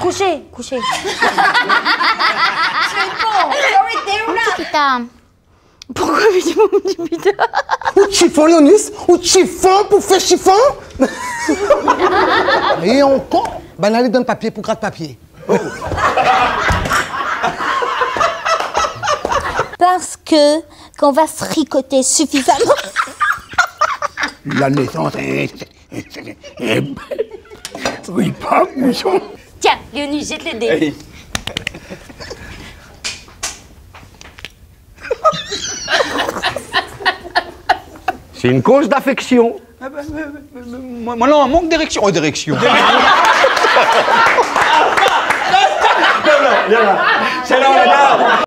Couché. Putain. Pourquoi on me dit putain? Ou chiffon, Leonus? Ou chiffon pour faire chiffon? Et encore, banalé donne papier pour gratte-papier. Oh. Parce que qu'on va se fricoter suffisamment. La naissance est belle. Oui, pas bouchon. Tiens, Leonus, jette le dé. C'est une cause d'affection. Ah bah, moi, non, un manque d'érection. Oh, d'érection. C'est là, on la garde.